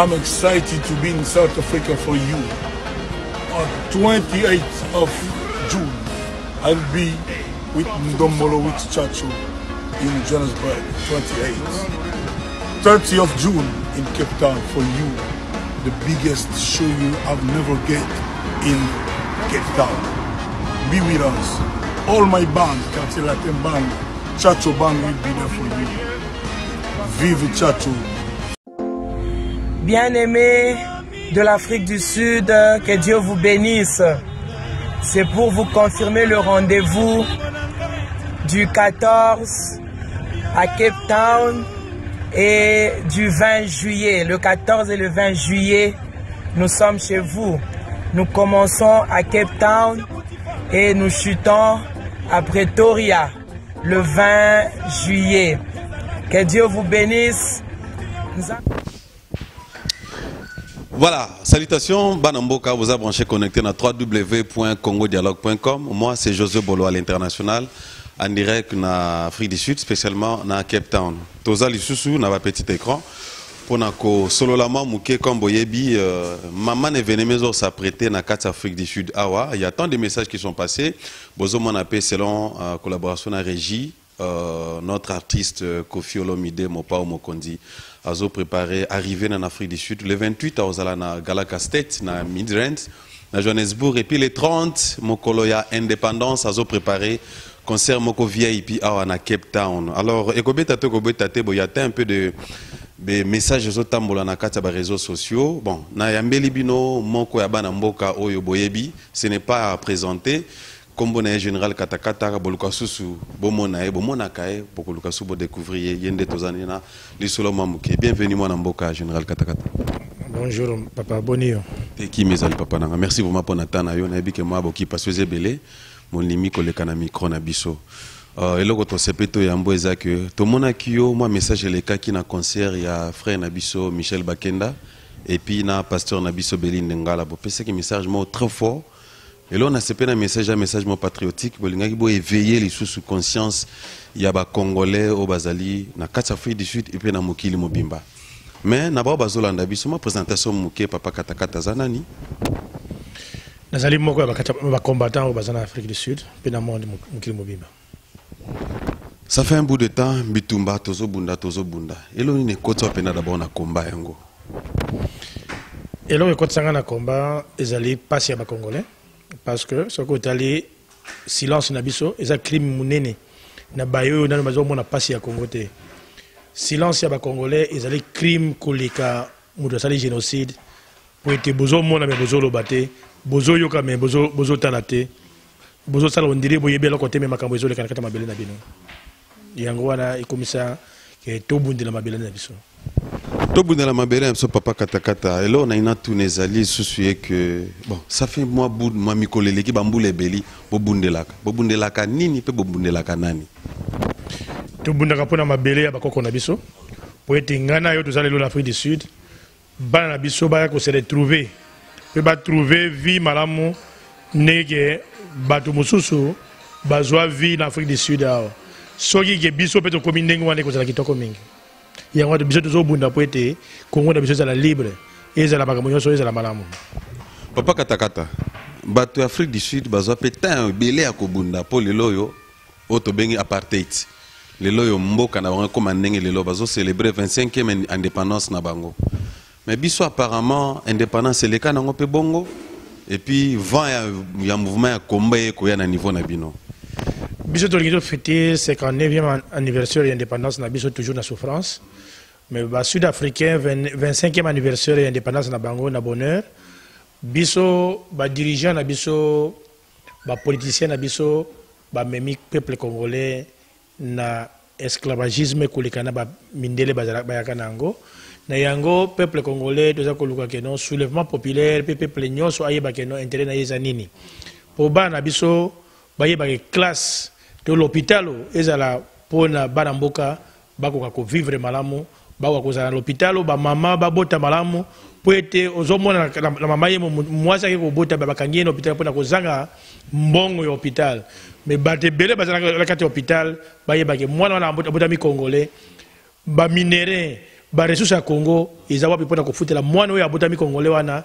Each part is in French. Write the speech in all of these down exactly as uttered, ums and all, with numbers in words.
I'm excited to be in South Africa for you. On twenty-eighth of June, I'll be with Ndombolo, with Chacho in Johannesburg, twenty-eight. thirtieth of June in Cape Town for you. The biggest show you have never get in Cape Town. Be with us. All my band, Kati Latin band, Chacho band will be there for you. Vive Chacho. Bien-aimés de l'Afrique du Sud, que Dieu vous bénisse. C'est pour vous confirmer le rendez-vous du quatorze à Cape Town et du vingt juillet. Le quatorze et le vingt juillet, nous sommes chez vous. Nous commençons à Cape Town et nous chutons à Pretoria le vingt juillet. Que Dieu vous bénisse. Voilà, salutations, Banamboka, vous a branché connecté dans w w w point congo dialogue point com. Moi, c'est José Bolo à l'international, en direct en Afrique du Sud, spécialement dans Cape Town. Toza Lissousou, dans un petit écran, pour que Sololama, Mouké, Kambouyebi, maman est venue maison s'apprêter dans quatre Afrique du Sud. Awa, il y a tant de messages qui sont passés. Bozo Manapé, selon la collaboration à Régie, euh, notre artiste Koffi Olomide, Mopao Mokondi. Azo préparé, arrivé en Afrique du Sud, le vingt-huit à Ozalana Galakastet, na Midrand, na Johannesburg, et puis le trente, Mokoloya Indépendance, Azo préparé, concert Moko V I P à na Cape Town. Alors, Ekobe Tate, Ekobe Tate, il y a un peu de messages sur les réseaux sociaux. Bon, na Yambeli Bino, Moko Yabana Mboka, Oyo Boyebi, ce n'est pas à présenter. Comme on est général Katakata, Bolukasu, Bomonae, Bomonakae, Bolukasu, vous découvriez Yende Tozanina, les Solomon Mouké. Bienvenue, mon amboka, général Katakata. Bonjour, papa Bonio. Et qui mes amis, papa Nanga. Merci beaucoup pour Nathan Ayon, et que moi, qui passe aux ébélés, mon limi, que le canami, cronabisso. Et là, quand on s'est pété, il y a un beau que tout le monde a qui moi, message, les cas qui n'a concert, il y a frère Nabisso, Michel Bakenda, et puis il y a pasteur Nabisso Belin Nengala. C'est que message, moi, très fort. Et là, on a un message, un message patriotique. Il faut éveiller les sous conscience. Il y a des Congolais, au Bazali, dans quatre Afrique du Sud, et puis dans Mokili Mobimba. Mais, dans la présentation de Papa Katakata Zanani. Nous sommes combattants en Afrique du Sud, et dans Mokili Mobimba. Ça fait un bout de temps, Bitumba, Tozo Bunda, Tozo Bunda. Et là, on est d'abord dans combat. Et là, on est dans le combat, ils allaient passer à Congolais. Parce que ce côté allé silence nabiso et ça crime monene na bayo na mazo mona passé à Congo té silence ya ba congolais et allé crime koleka mudo sali génocide pour être bozo mona mais bozo lobaté bozo yoka mais bozo bozo talaté bozo sala ondire boyebe le côté mais makambo ezole kana kata mabele na bino yango wana ikomisa ke tobundela mabele na biso tobundela mabele so papa katakata et là on a une tunezali soucié que bon ça fait moi bout ma mikolele ki bambule beli bobundelaka bobundelaka nini pe bobundelaka nani tobundaka pona mabele ya bakoko na biso po etengana yo tozale lo l'Afrique du Sud bana na biso ba ko se retrouver pe ba trouver vie malamu nege bato mususu bazwa vie na Afrique du Sud awo soki ke biso pe to komindenge wana ko sala kitoko mingi. Il y a des gens qui ont des besoins libres. Ils ont des besoins de la maladie. Papa Katakata, l'Afrique du Sud a fait un bel accord pour les loyaux autobéni apartheid. Les loyaux mboka na bango comme ndenge les loyaux ont célébré vingt-cinquième indépendance na bango. Mais biso apparemment indépendance c'est le cas nango pe bongo et puis vent il y a mouvement ya combat ko ya na niveau na bino. Biso tolingi fêter c'est quand neuvième anniversaire de l'indépendance na biso toujours na souffrance mais ba sud-africain vingt-cinquième anniversaire de l'indépendance na bango na bonheur biso ba dirigeant na biso ba politicien na biso ba memi peuple congolais na esclavagisme kulikana ba mindele ba yakanango na yango peuple congolais toza koluka keno soulèvement populaire peuple nyoso ayeba keno intérêt na yezanini po ba na biso ba yeba classe de l'hôpital, ils allaient pour na baramboka, bakoko vivre malamu, bakoko za l'hôpital, ba mama ba bota malamu, pour être aux hommes la mama yemo moi ça ko bota ba kangie na hôpital pour na kozanga mbongo ya hôpital, mais ba tebele ba la carte hôpital, ba yeba ke mwana na bota mi congolais, ba minéré ba ressources ya Congo ezawa pepona kufutela mwana oyo abotami kongole wana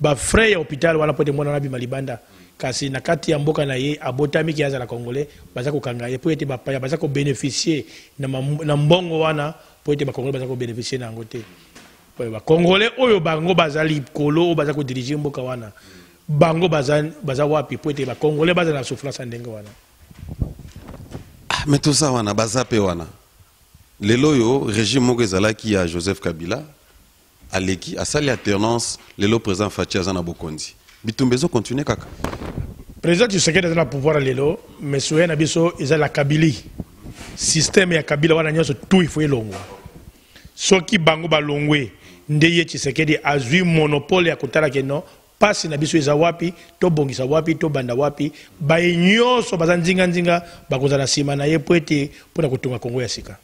ba frère ya hôpital wana pote mwana na bimalibanda kasi na kati ya mboka na ye abotami kiaza la kongole baza kokanga ye po ete ba paya baza ko bénéficier na na mbongo wana po ete ba kongole baza ko bénéficier na ngote ba kongole oyo bango bazali kolo baza ko diriger mboka wana bango baza baza wapi po ete ba kongole baza na souffrance ndenge wana ah mais tout ça wana baza pe wana les loyaux régime Mokezala qui a Joseph Kabila à l'équipe à sa alternance les loyaux présents Fatia Zana Bokondi bitumbezo continue kaka président Tshisekedi dans le pouvoir les loyaux mais souhait na biso ils la Kabili système ya Kabila wana nyoso tout il faut elongo soki bango balongwe ndeye Tshisekedi azui monopole ya kotala keno passe na biso ezawapi to bongisa wapi to banda wapi ba nyoso bazandinga ndinga bakoza na sima na ye poete pona kutunga Kongo ya sika.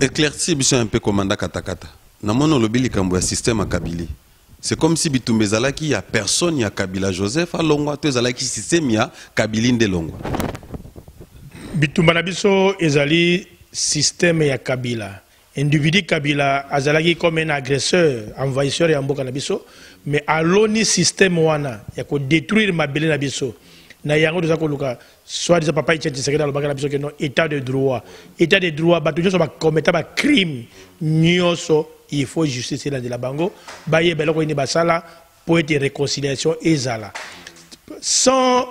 Éclairci un peu comme Papa Katakata. Dans mon lobby, le système à Kabila. C'est comme si il n'y a personne à Kabila Joseph, à Longwa, il y a système à Kabila de Longwa. Il y a système à Kabila. Individu Kabila, azalaki comme un agresseur, envahisseur et un mboka nabiso, mais à l'oni système wana, il y a détruire mabele nabiso. Na yango de zakoluka soit des papa ichenti secrétaire loba biso que non état de droit état de droit ba toujours ba commettre ba crime nyoso il faut justice là de la bango ba ye beloko ni basala pour être réconciliation ezala sans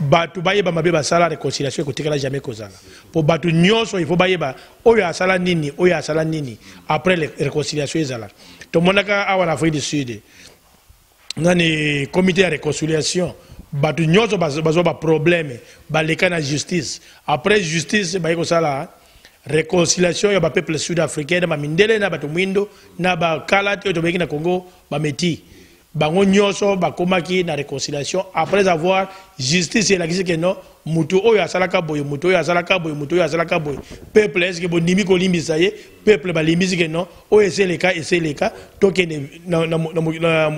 batu ba ye ba mabe basala réconciliation ko tikala jamais kozala pour batu nyoso il faut ba ye ba oyo asala nini oyo asala nini après les réconciliation ezala to monaka awa na Afrique du Sud ngani comité de réconciliation batu nyoso bazo ba problème ba leka na justice après justice ba ko sala réconciliation ya ba peuple sud-africain ba mindele na batu mwindo na ba kalate to beki na Congo ba meti bango nyoso ba komaki na réconciliation après avoir justice et la kisi que non mutu oyo asalaka boyo mutu oyo asalaka boyo mutu oyo asalaka boyo peuple est-ce que bon nimi ko limbisa ye peuple ba limbisa que non o ese le ka ese le ka toke na na na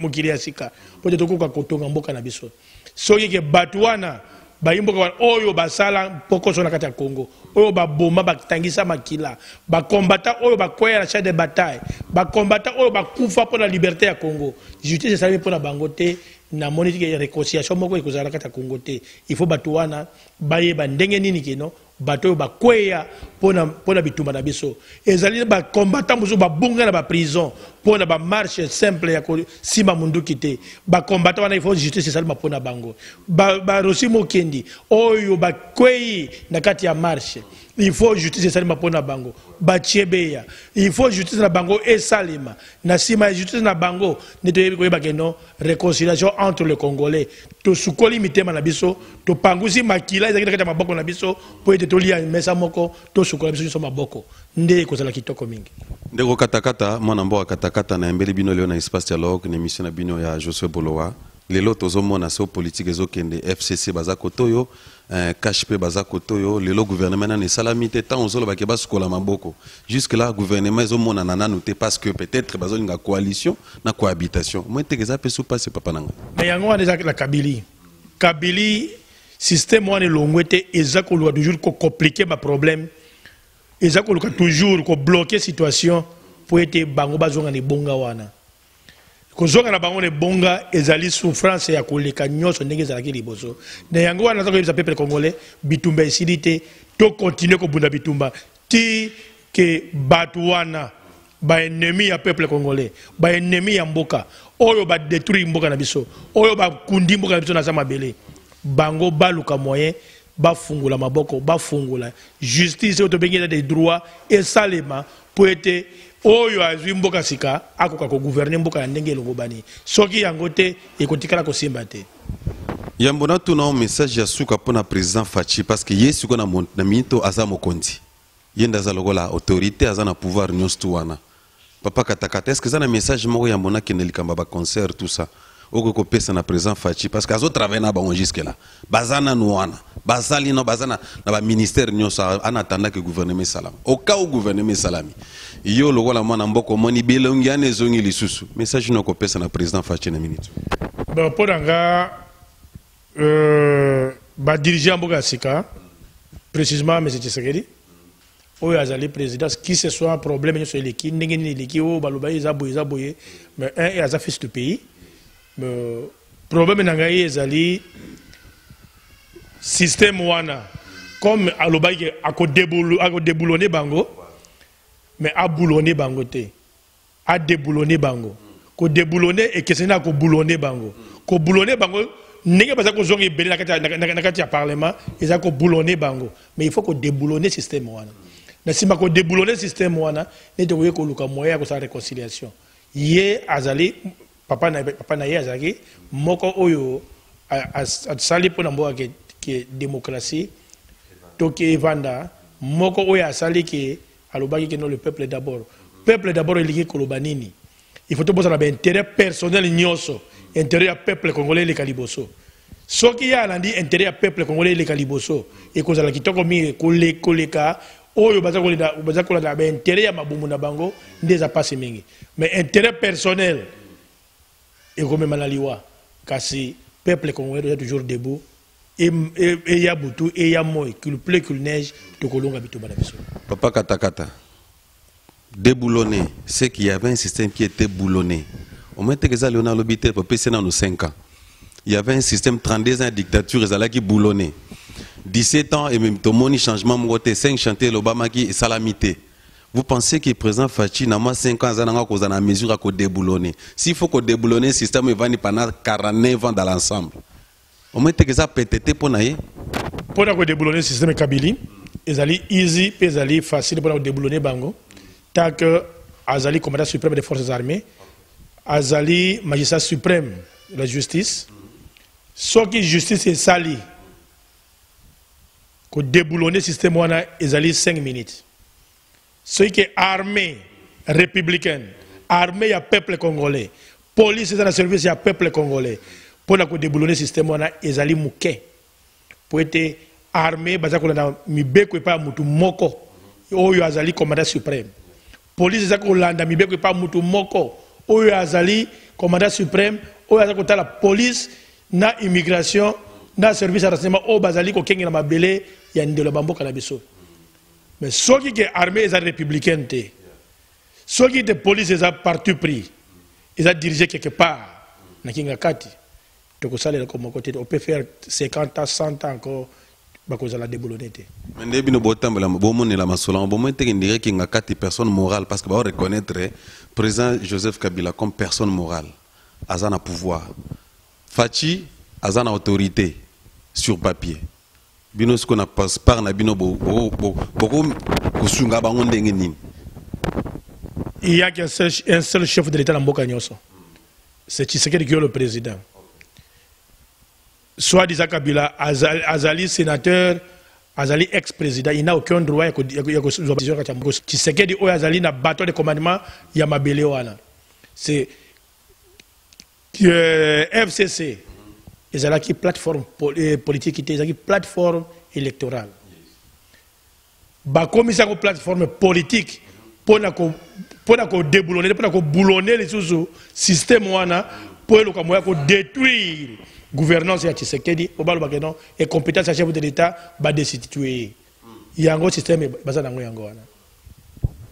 mokili asika pote to ko kotonga mboka na biso so yeke batwana ba imboka oyo basala poko so na kati ya Congo oyo ba boma ba tangisa makila ba combattant oyo ba koya na champ de bataille ba combattant oyo ba kufa pour la liberté ya Congo justice ça pour la bangote na monetike ya réconciliation moko ikozala kata kongote il faut batuana bayeba ndenge nini kino bato ba kweya pona pona bituma na biso ezali ba combattant muzu ba bunga na ba prison pona ba marche simple ya ko simba munduki te ba combattant wana il faut justice ça ma pona bango ba ba Rosi Mokendi oyo ba kweyi na kati ya marche il faut justice salima pona bango ba tiebeya il faut justice na bango et salima na sima justice na bango ne toyebi ko bakeno réconciliation entre les Congolais to sukoli mitema na biso to pangusi makila ezakita kata maboko na biso po ete to lia mesa moko to sukola biso so maboko nde ko sala kitoko mingi ndeko katakata mwana mboka katakata na embeli bino leo na espace dialogue na mission na bino ya Joseph Bouloua lelo tozomona so politique ezokende F C C bazako toyo K H P bazako toyo lelo gouvernement na salami te tant ozoloba ke basikola maboko jusque là gouvernement ezomona nananu te parce que peut-être bazolinga coalition na cohabitation moi te keza peso passe papa nanga mais yango wana déjà la Kabili Kabili système wana longwete ezako lwa toujours ko compliquer ba problème ezako luka toujours ko bloquer situation pour être bango bazonga ne bonga wana kozonga na bango ne bonga ezali souffrance ya koleka nyoso ndenge ezalaki liboso na yango wana nazokoyebisa peuple congolais bitumba esili te to continue kobunda bitumba ti ke batu wana baennemi ya peuple congolais baennemi ya mboka oyo badetruire mboka na biso oyo bakundi mboka na biso na za mabele bango baluka moyen bafungula maboko bafungula justice oyo tobengela des droits esalema po ete oyo azwi mboka sika akoka ko gouverner mboka ya ndenge elongo bani soki yango te ekotikala kosimba te yambo na tuna message ya suka pona président Fachi parce que yesu kona na minto aza mokonzi yenda za lokola autorité aza na pouvoir nyonso tu wana Papa Katakata est-ce que ça na message moko ya mona keneli kamba ba concert tout ça oko ko pesa na président Fachi parce que azo travailler na bango jusque là bazana no wana bazali no bazana na ba ministère nyonso ana attendre que gouvernement salami au cas où gouvernement salami yo lokola mwana mboko moni belongi ane zongi lisusu message no ko pesa na président Fachi na minute ba podanga euh ba dirigeant mboka sika précisément monsieur Tshisekedi oyo azali présidence qui se soit un problème nyonso eleki ndenge ni eleki o baloba ezabo ezabo ye mais un et aza fils du pays mais problème nangai ezali système wana comme aloba ako déboulo ako déboulonner bango mais a boulonner bango te a déboulonner bango ko déboulonner et que c'est na ko boulonner bango ko boulonner bango n'est pas qu'on zonge belé na kati ya parlement et ça ko boulonner bango mais il faut ko déboulonner système wana na sima ko déboulonner système wana ne te voye ko luka moya ko sa réconciliation ye azali papa na papa na ye azaki moko oyo asali pona mboka ke ke démocratie toke evanda moko oyo asali ke alobaki ke non le peuple d'abord peuple d'abord eliki kolobanini il faut tobosa na intérêt personnel nyoso intérêt à peuple congolais les caliboso. Ce qui a lundi intérêt à peuple congolais les caliboso et cause à la kitoko mi kole koleka o yo bazakole da bazakole da ba intérêt à mabumu na bango ndeza passe mingi mais intérêt personnel et comme malaliwa kasi peuple congolais est toujours debout et et ya butu et ya moy qu'il pleut qu'il neige to kolonga bitoba na biso. Papa Katakata déboulonné c'est qu'il y avait un système qui était boulonné. Au moment où ils allaient en l'obité, papa, c'est dans nos cinq ans. Il y avait un système trente-deux ans de dictature, ils allaient qui boulonnaient. dix-sept ans et même tout le monde changement, Mouké cinq chantait l'Obama qui salamité. Vous pensez que le président Fachi n'a pas cinq ans, il y a une mesure à déboulonner. S'il faut qu'on déboulonne le système, il va y avoir quarante-neuf ans dans l'ensemble. Au moment où ils allaient péter pour naïe. Pour déboulonner le système Kabili, ils allaient easy, ils allaient facile pour déboulonner Bango. Tant que Azali commandant suprême des forces armées. Azali, magistrat suprême de la justice, ce qui justice est sali, que déboulonner le système, ils allaient cinq minutes. Ce qui est armée républicaine, armée à peuple congolais, police dans le service à peuple congolais, pour déboulonner le système, ils allaient Mouké. Pour être armée, parce qu'on a mis beaucoup pas Moutou Moko, ou Azali commandant suprême. Police, c'est qu'on a mis beaucoup pas Moutou Moko. Oyo azali commandant suprême, oyo azali kota la police, na immigration, na service à renseignement, o bazali ko kengi na mabele ya ndelo bamboka na biso. Mais soki ke armée eza républicaine te. Soki de police eza parti pris. Eza dirigé quelque part na kinga kati. To ko sale ko moko te, on peut faire cinquante ans, cent ans encore bako za la déboulonner te. Mais ndebi no botambe la bomo ne la masola, bomo te ndire kinga kati personne morale parce que ba reconnaître président Joseph Kabila comme personne morale, Azana pouvoir. Fachi, Azana autorité sur papier. Bino ce qu'on a passé par Nabino Boko Kosunga Bangon Dengenin. Il n'y a qu'un seul chef de l'État dans Bokanyoso. C'est Tshisekedi qui est le président. Soit disant Kabila, Azali sénateur, Azali ex-président, il n'a aucun droit à Tshisekedi ou Azali n'a bâton de commandement, il y a Mabele Wana. C'est F C C, ils ont une plateforme politique, ils ont une plateforme électorale. Comme ils ont une plateforme politique pour déboulonner, pour boulonner les sous-systèmes, pour détruire. Gouvernance et Tshisekedi, au bas le et compétence à chef de l'État, va destituer. Il y a un gros système, basa nango yango wana.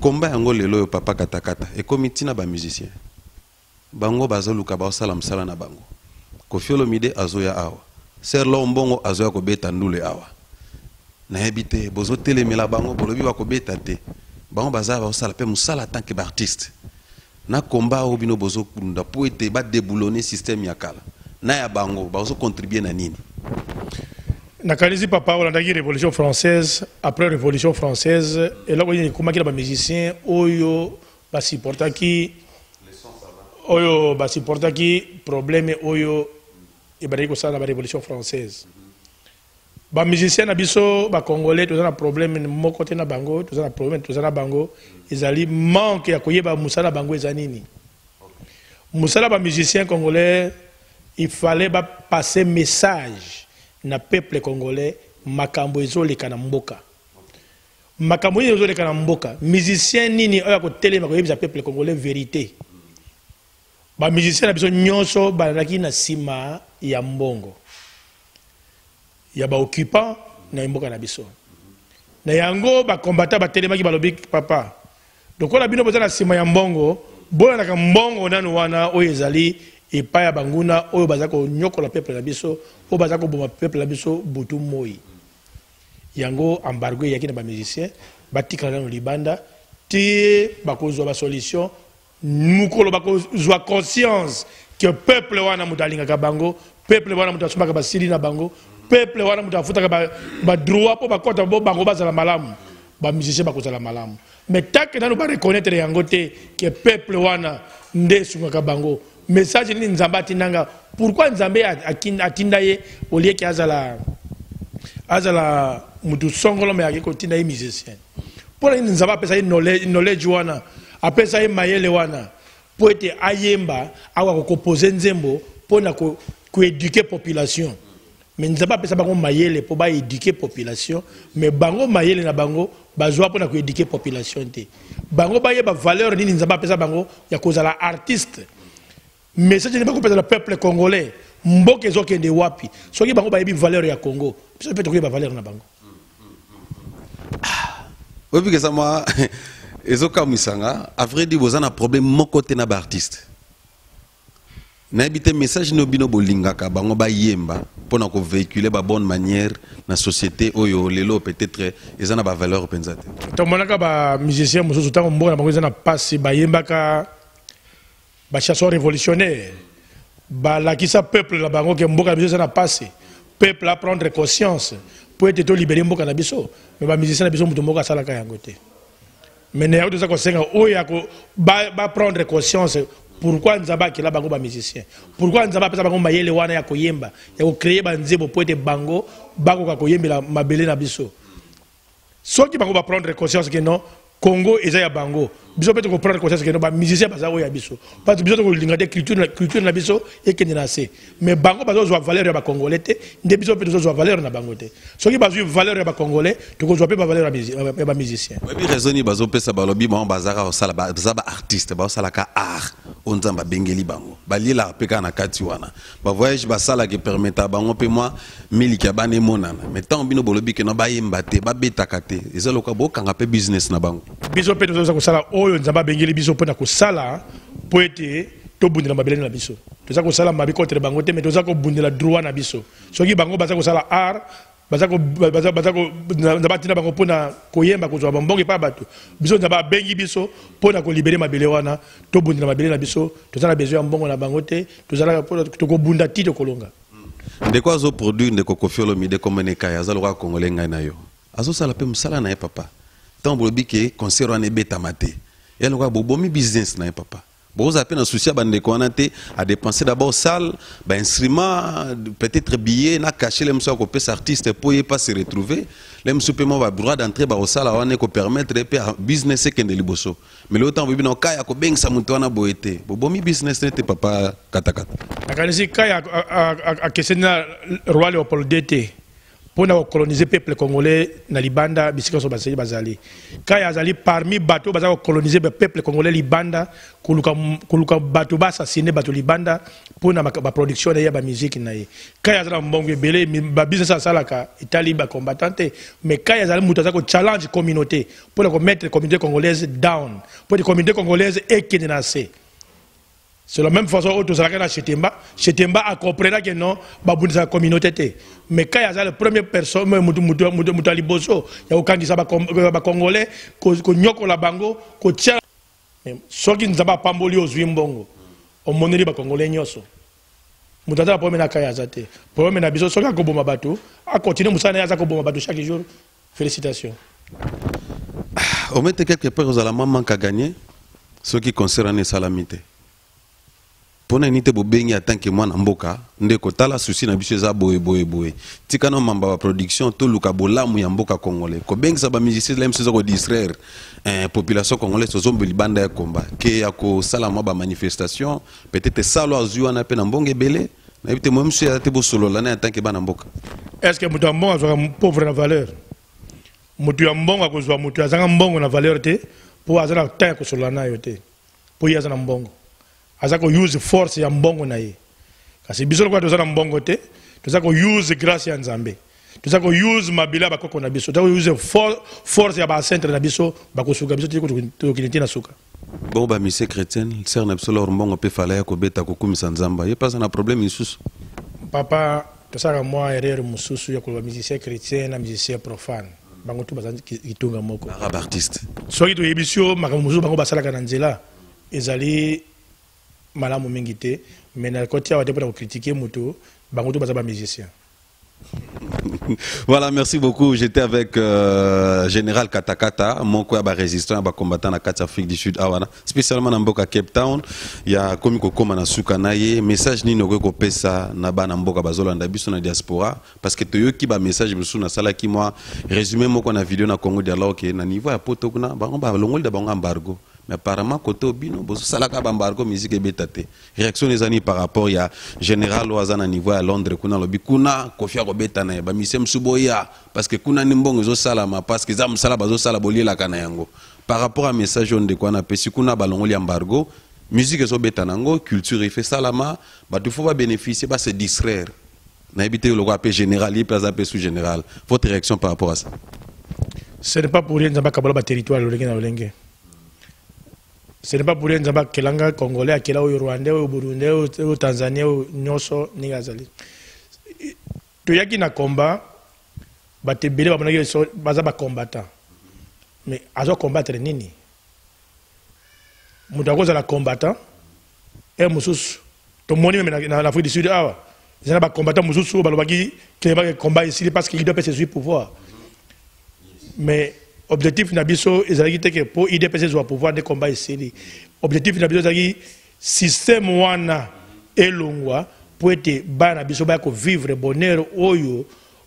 Combat yango lelo Papa Katakata et comité na ba musicien bango bazoluka ba salam sala na bango Koffi Olomide azoya awa ser lombongo azoya ko beta ndule awa na habité bozo telemela bango bolobi ba ko beta te bango bazaba osala pe musala tant que artiste na combat obino bozo kunda po ete ba déboulonner système ya kala na ya bango bazo contribuer na nini Nakalizi papa olanda ki révolution française après révolution française et là on comment qu'il ba musicien oyo ba supporta ki oyo ba supporta ki problème oyo e ba révolution française Les musiciens, les Congolais, tous ont un problème, de mon côté, bango, tous ont un problème, tous ont un bango. Ils allaient manquer à quoi Moussala bango et Anini. Moussala, les musiciens congolais, il fallait passer un message na peuple congolais, makambo ezole kana mboka. Makambo ezole kana mboka. Musiciens nini oya ko telema ko yebisa peuple congolais vérité. Ba musiciens na biso nyonso balaki na sima ya mbongo. Ya ba occupant na mboka na biso. Na yango ba combattant ba telema ki balobi papa. Donc on a bino boza na sima ya mbongo, bola na mbongo nanu wana oyezali et pas à Banguna, au Bazako, Nyoko la peuple Labiso, au Bazako, peuple Labiso, Boutou Moi. Yango, embargo, Yakina Bamézicien, Batikalan Libanda, Ti, Bakozo, la solution, Moukolo Bakozo, conscience que peuple Wana Moutalinga Kabango, peuple Wana Moutasuma Kabasirina Bango, peuple Wana Moutafuta Kabadroa, Pobakota, Bangobas à la Malam, Bamézicien Bakoza la Malam. Mais tant que nous ne reconnaissons pas Yangote, que peuple Wana Ndesuma Kabango, message ni nzamba tinanga pourquoi nzambe atindaye au lieu qu'il azala azala mutu songolo mais akiko tindaye musicien pour ni nzamba pesa knowledge knowledge wana apesa mayele wana pour être ayemba awa koposer nzembo pour na ko éduquer population mais nzamba pesa bango mayele pour ba éduquer population mais bango mayele na bango bazwa pour na ko éduquer population te bango ba yeba valeur ni nzamba pesa bango ya kozala artiste. Mais ça, je ne sais pas que le peuple congolais, Mboké Zoké de Wapi, soit il y a une valeur au Congo, puis il y a une valeur au Congo. Oui, parce que ça m'a. Et ça, comme ça, à vrai dire, vous avez un problème, mon côté n'a pas d'artiste. N'habitez message nobino bolinga kabango ba yemba pour nous véhiculer de bonne manière dans la société oyo lelo peut-être ils en a pas valeur au pensate. Tant monaka ba musicien mususu tant mbo na bango ils en a passé ba yemba ka les chasseurs révolutionnaires, le peuple là a passé, le peuple à prendre conscience pour être libéré de l'Abisso. Mais les musiciens ont besoin de la côté. Mais nous avons prendre conscience pourquoi nous avons des musiciens. Pourquoi nous avons des musiciens qui ont créé des musiciens pour être bango, bango qui ont été mabélés d'Abisso. Ceux qui vont prendre conscience que non, Congo et Zaya Bango. Nous devons prendre conscience que les musiciens ne sont pas là. Parce que nous devons regarder la culture de la biso et que nous sommes là. Mais Bango n'a pas de valeur dans le Congolais. Nous devons pas de valeur dans le Congolais. Ceux qui n'ont pas de valeur dans le Congolais, nous devons pas de valeur dans les musiciens. Oui, raison, nous devons pas de valeur dans les artistes, dans les arts. On dit Bengeli Bango. Bali la peka na katiwana. Ba voyage ba sala qui permetta Bango pe moi miliki abane monana. Mais tant bino bolobi que na ba yembate ba betakate. Ezaloka bo kanga pe business na Bango. Biso pe to sala oyo nzamba bengeli biso pe na ko sala po ete to bundela mabele na biso. To sala ko sala mabi contre Bango te mais to sala ko bundela droit na biso. Soki Bango baza ko sala art bazako bazako ndabatina bango pona koyemba kozwa bombonge pa bato biso ndaba bengi biso pona ko libérer mabele wana to bundira mabele na biso tozala besoin ya mbongo na bango te tozala pona to bunda tito kolonga de quoi zo produit de Koffi Olomide comme neka ya zalwa congolais ngai na yo azo sala pe musala na papa tambo biki concert wana beta maté ya loka bobomi business na papa vous avez un souci à dépenser d'abord salle, ben instrument, peut-être billets, n'a caché les moussons qu'on peut s'artiste pour y pas se retrouver. Les moussons paiement va droit d'entrer dans la salle, on est qu'on permettre de faire business et qu'on délibose. Mais l'autre on n'a qu'à y a qu'on baigne sa montagne à boiter. Bon, mi business n'était pas Papa Katakata. La colonisation a question le roi Léopold deux pour nous coloniser peuple congolais dans Libanda, bisika so basali bazali. Quand azali parmi bateau bazali coloniser peuple congolais Libanda, kuluka kuluka bateau assassiner bateau Libanda pour na ba production ya ba musique na ye. Quand azali mbongo ebele ba business salaka itali ba combattante, mais quand azali mutaza ko challenge communauté pour ko mettre communauté congolaise down, pour la communauté congolaise équinacée. C'est la même façon que Chetemba, Chetemba Chetemba a compris que non, c'est la communauté. Mais quand il y a la première personne, il y a candidat congolais, il y a la bango, il y a des gens qui ne sont pas pamboli aux Wimbongo, au Moneli Congolais. Mutata problème na kayazate. Problème na biso soka ko boma bato, a continuer musana ya ko boma bato chaque jour. Félicitations. On met quelque part aux Alamans manque à gagner ce qui concerne les salamités. Pona nite bobengi atanke mwana mboka ndeko tala souci na biso za boye boye boye tikano mamba ba production to luka bolamu ya mboka congolais ko bengi za ba musiciens lem sezo ko distraire eh, population congolaise so zombe libanda ya combat ke ya ko sala mwa ba manifestation peut-être ça lo azua na pe na mbonge belé na ebite mo mso ya te bo solo la na atanke bana mboka. Est-ce que mutu mbonga zo pauvre na valeur mutu ya mbonga ko zo mutu azanga mbongo na valeur te pour azana ta ko solo na yote pour yazana mbongo azako use force ya mbongo na ye kasi biso kwa tozana mbongo te tozako use grace ya nzambe tozako use mabila bakoko na biso tozako use for, force ya ba centre na biso bakosuka biso tiko tukiniti na suka bon ba mise chrétienne sœur na biso lor mbongo pe fala ya ko beta ko kumisa nzamba ye pasa na problème isusu papa tosaka mwa erreur mususu ya ko mise chrétienne na mise profane bango tu bazanzi kitunga moko arabe artiste so kitu ebisio makamuzu bango basala kana nzela ezali malamu mingi te mais na kotia wa te pour critiquer moto bangoto baza ba musicien. Voilà, merci beaucoup. J'étais avec euh, Général Katakata, mon quoi résistant, combattant à Katsa Afrique du Sud, Awana, spécialement dans Mboka Cape Town. Il y a comme Kokoma na Soukanaye, message ni noko pesa na ba na Mboka Bazolanda biso na diaspora parce que toyo ki ba message biso na sala ki moi résumé moko na vidéo na Congo dialogue na niveau ya poto kuna ba ba longol da ba embargo. Mais apparemment côté Obino, boso salaka bambargo musique ebetate. Réaction des années par rapport il y a Général Ozalana niveau à Londres kuna lobi kuna Koffi Olomide na ba misem suboya parce que kuna nimbongo zo salama parce que za msala bazo sala boliela kana yango. Par rapport à message on de kwana pesi kuna balongoli embargo musique ezo betanango culture fait salama ba tu faut pas bénéficier ba se distraire. Na habité le quoi appel général il place appel sous général. Votre réaction par rapport à ça? Ce n'est pas pour rien nzamba kabola ba territoire lolenge na lolenge. Ce n'est pas pour rien que les Congolais, les Rwandais, les Burundais, les Tanzaniens, les Nyonso, les Gazali. Tout y a un combat, ils sont combattants. Mais ils ont combattre nini. Ils sont combattants. Et ils sont en Afrique du Sud. Ils sont combattants. Ils sont combattants ici parce qu'ils doivent se pouvoir. Mais objectif Nabiso est que pour I D P C soit pouvoir de combat ici. Objectif Nabiso est que système wana et longwa pour être ban Nabiso ba ko vivre bonheur oyo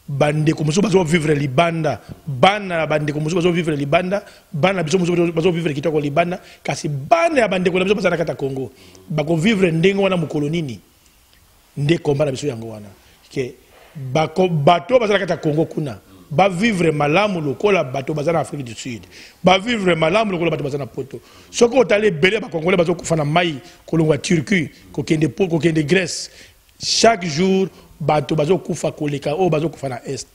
bande comme so bazo vivre libanda ban na bande comme so bazo vivre libanda ban Nabiso bazo vivre kitoko libanda kasi ban ya bande ko Nabiso bazana kata Congo ba ko vivre ndengo wana mukolonini nde combat Nabiso yango wana ke ba ko bato bazana kata Congo kuna ba vivre malamu lokola bato bazana Afrique du Sud ba vivre malamu lokola bato bazana poto soko otale belé ba congolais bazo kufa na mai kolongwa Turquie ko kende po ko kende Grèce chaque jour bato bazo kufa koleka o bazo kufa na est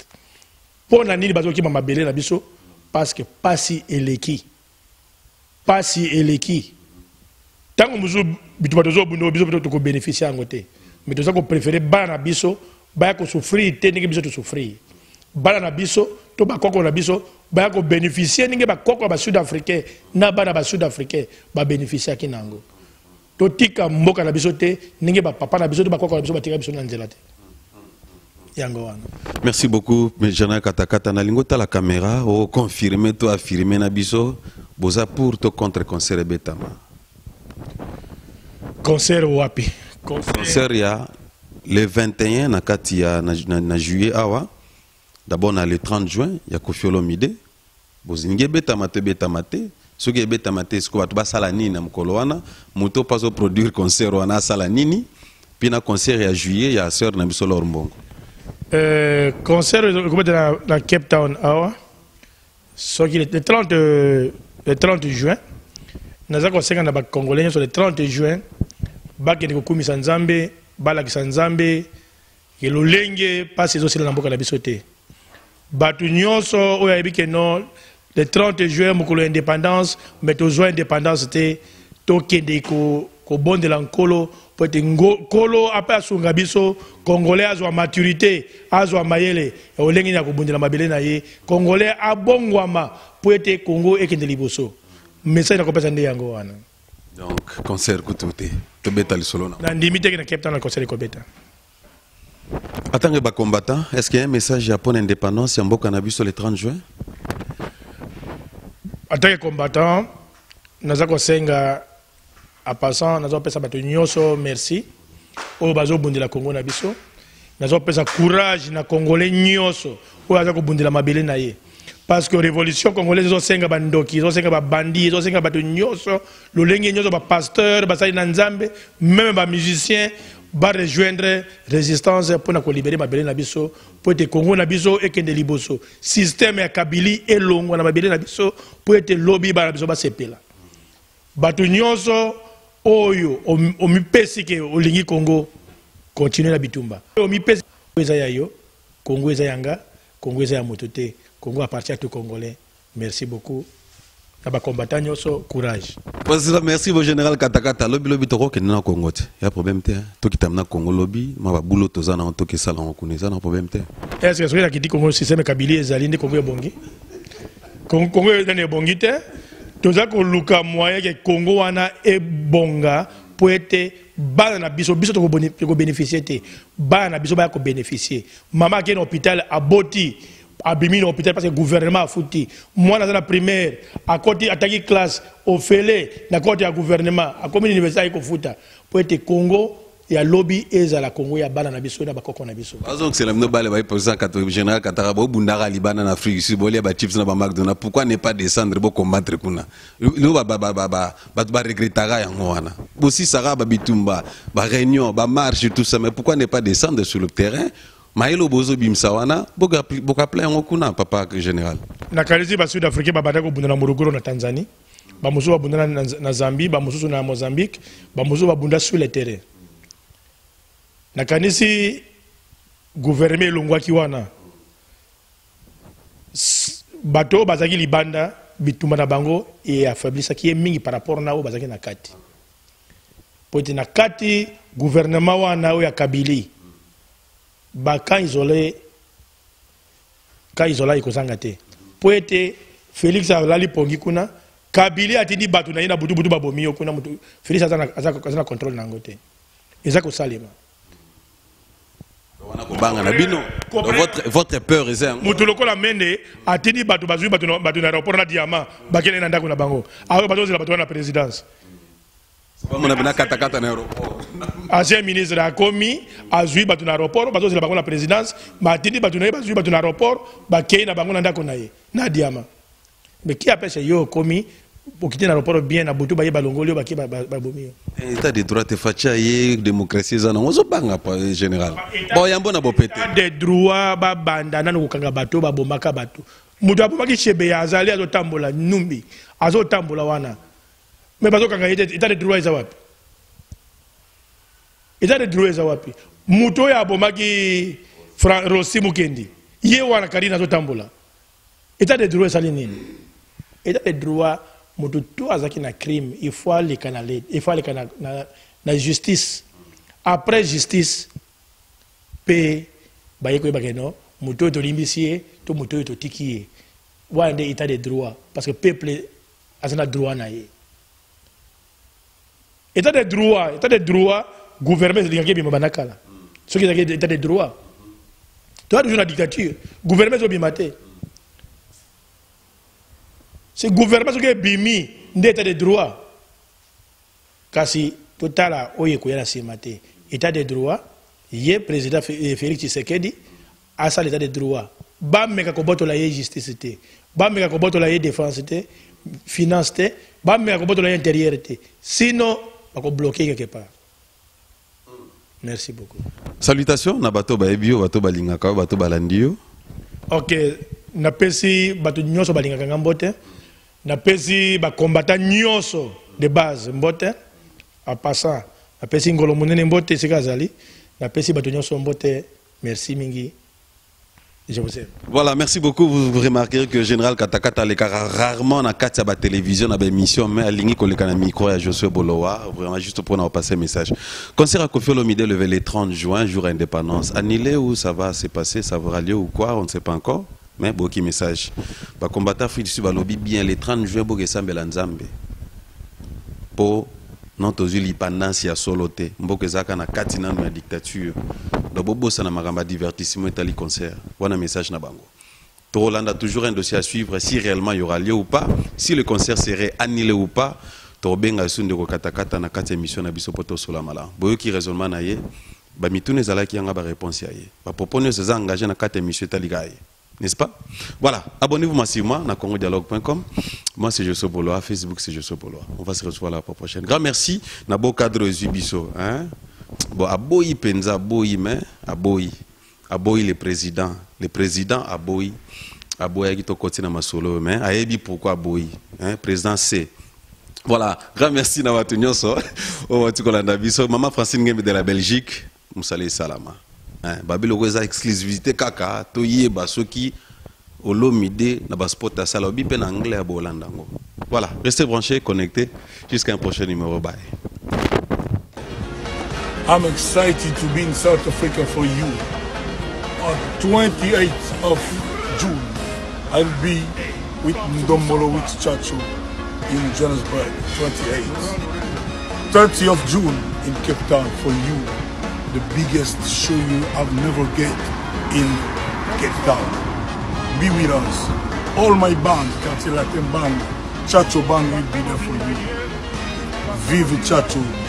pona nini bazo ki mama belé na biso parce que pasi eleki pasi eleki tango muzu bitu bato buno biso bato ko bénéficier ngote mais to sako préférer bana biso ba ko souffrir te ngi biso to souffrir bala na biso to ba koko na biso ba ko bénéficier ninge ba koko ba sud africain na bana ba sud africain ba bénéficier kinango to tika mboka na biso te ninge ba papa na biso to ba koko na biso ba tika biso na nzela te yango wana. Merci beaucoup mais Général Katakata na lingo ta la caméra o confirmer to affirmer na biso boza pour to contre concert betama concert wapi concert ya le vingt et un na katia na, na, na juillet awa. D'abord, le trente juin, il y a Koffi Olomide. Si vous avez betamate, betamate. Si vous avez betamate, vous avez salani na mkoloana. Muto paso produire concert wana salanini. Puis na concert ya juillet, il y a sœur na biso lor mbongo. Euh concert dans la Cape Town awa. So ki le trente juin. Naza ko senga na ba congolais sur le trente juin. Ba ke ko kumisa nzambe, ba la kisanzambe. Ke lo lenge passe zo sila na mboka na biso te. Batu nyonso oyo yebi ke non le trente juin mokolo indépendance mais tozo indépendance te tokende ko ko bondela nkolo po te nkolo apa asunga biso congolais azwa maturité azwa mayele olengi na ko bondela mabele na ye congolais abongwama po te Congo ekende liboso message na ko pesa nde yango wana donc concert ko toté to beta li solona na ndimite ke na Cape Town na concert ko beta. En tant que combattant, est-ce qu'il y a un message japonais indépendance en cannabis sur le trente juin? En tant que combattant, nous avons En passant, nous avons fait merci. Nous avons fait la Congo. Nous avons fait courage na Congolais. Nous avons fait la Mabélé. Parce que la révolution congolaise, ils ont fait des bandits, ils ont fait des bandits, ils ont fait des bandits, ils ont fait des pasteurs, même des musiciens, ils ont rejoindre la résistance pour libérer Mabélé Nabiso, pour être Congo Nabiso et Kende Liboso. Le système est Kabili et Longo Mabélé Nabiso, pour être lobby Nabiso, c'est là. Batu nyonso oyo omipesi ke olingi Congo continue na bitumba omipesi ezaya yo Congo ezayanga Congo ezaya motote Congo appartient à tout Congolais. Merci beaucoup na ba combattant nyonso courage. Merci au général Katakata lobby lobby toko ke na Congo te ya problème te to kitamna Congo lobby ma ba boulot to zana to ke sala on connaît ça na problème te. Est-ce que celui qui dit Congo système Kabila ezali ndi Congo ebongi Congo ezali ebongi te. Tout ça qu'on loue comme moyen que Congo wana et bonga pour être bas na biso biso to bénéficier te bas na biso ba ko bénéficier maman qui est en hôpital à Boti abimi na hôpital parce que gouvernement a foutu moi dans la primaire à côté attaquer classe au félé na côté à gouvernement à commune université ko futa pour être Congo il y a lobby et à la Congo il y a bas na biso na bakoko na biso donc c'est la même balle ba président catholique général Katarabo Bundara Liban en Afrique si bolé ba chips na ba McDonald's pourquoi ne pas descendre pour combattre kuna nous ba ba ba ba ba ba regrettera yango wana aussi sara ba bitumba ba réunion ba marche tout ça mais pourquoi ne pas descendre sur le terrain mailo bozo bimsa wana boka boka plein yango kuna papa général na kalizi ba sud africain ba batako bunda na Morogoro na Tanzanie ba musuba bunda na Zambie ba mususu na Mozambique ba musuba bunda sur le terrain. Nakanisi gouvernement longwa kiwana bato bazaki libanda bituma na bango et affablissa qui est mingi par rapport nao bazaki na kati pote na kati gouvernement wana ya Kabili ba ka isolé ka isolé ikozanga te pote Félix alali pongi kuna Kabili atindi bato na yina butu butu babomio kuna mutu Félix azana azana contrôle na ngote ezako salima. Votre, votre peur est un. Moutuloko la mène a tenu Batou Bazou Batou Batou l'aéroport na Diama, Bakele Nanda Kuna Bango. Alors Batou c'est la Batou la présidence. On a bien Katakata na aéroport. Ancien ministre a commis Azui Batou l'aéroport, Batou c'est la Bango la présidence, Matini Batou na Bazou Batou l'aéroport, Bakele na Bango Nanda Kuna na Diama. Mais qui appelle chez yo commis? Pour quitter l'aéroport bien à Boutou, Balongolio, Baki, Babomio. État de droit, Fachaye, démocratie, Zanon, Zobanga, général. Bon, il y a un bon abopé. Des droits, Babandana, Kangabato, Babomaka, Batou. Moutapaki, Chebe, Azali, Azotambola, Numbi, Azotambola, Wana. Mais Bazo Kangaïté, état de droit, Zawapi. État de droit, Zawapi. Mouto, Abomaki, Rossi, Moukendi. Yewana, Karina, Azotambola. État de droit, Salinine. État de droit, Moutoutou azaki na crime, il faut aller canaliser, il faut aller canaliser la justice. Après justice, paix, bayeko bageno, moutou to limbisier, to moutou to tikier. Wande état de droit parce que peuple azana droit naie. État de droit, état de droit, gouvernement zingaki bimabanakala. Ceux qui zaki état de droit. Tu as toujours la dictature, gouvernement zobimate. C'est le gouvernement qui est bimi d'état de droit. Car si tout à l'heure, il y a un état de droit, il y a le président Félix Tshisekedi, à ça l'état de droit. Bam, mais quand la justice, bam, mais quand la défense, finance, bam, mais quand la intériorité. Sinon, on va bloquer quelque part. Merci beaucoup. Salutations, Nabato Baebio, Bato Balingaka, Bato Balandio. Ok, Napesi Bato Nyoso Balingaka Mbote. Na pesi ba combattant nyonso de base mbote en passant na pesi ngolo munene mbote sikazali na pesi bato nyonso mbote merci mingi. Je vous aime. Voilà, merci beaucoup. Vous remarquerez que Général Katakata les rarement na katia ba télévision na ba émission mais aligné ko le kana micro à Joseph Bouloua vraiment juste pour nous passer message. Concert à Koffi Olomide le le trente juin jour indépendance. Annulé ou ça va se passer, ça aura lieu ou quoi, on ne sait pas encore. Mais beaucoup de messages. Les combattants sont bien les trente juin pour que ça soit en Zambie. Pour notre indépendance, il y a soloté. Il y a quatre ans de dictature. Donc, il y a un divertissement et un concert. Il y a un message. Il y a toujours un dossier à suivre si réellement il y aura lieu ou pas, si le concert serait annulé ou pas. tobenga sundeko katakata na kati émission na biso poto solama la boyo ki raisonnement na ye ba mitune zala ki anga ba réponse ya ye ba proposer ces engagés na kati émission taligaye, n'est-ce pas? Voilà, abonnez-vous massivement na congo dialogue point com. Moi c'est Joseph Bolo, Facebook c'est Joseph Bolo. On va se retrouver la prochaine. Grand merci na beau cadre Zubiso, hein. Bon aboyi penza aboyi mais aboyi aboyi le président, le président aboyi aboyi qui to continue na masolo mais ayebi pourquoi aboyi, hein, président c'est. Voilà, grand merci d'avoir tenu ça. On va tout colanda biso. Maman Francine de la Belgique, Moussale Salama. Hein, babilo kweza exclusivité kaka to yeba soki Olomide na passeport ta sala obi pe na anglais ya Bolanda ngo. Voilà, restez branchés, connectés jusqu'à un prochain numéro. Bye. I'm excited to be in South Africa for you. On twenty-eighth of June, I'll be with Ndombolo with Chacho. In Johannesburg, twenty-eight. thirtieth of June in Cape Town for you. The biggest show you have never get in Cape Town. Be with us. All my band, Kati Latin Band, Chacho Band will be there for you. Vive Chacho.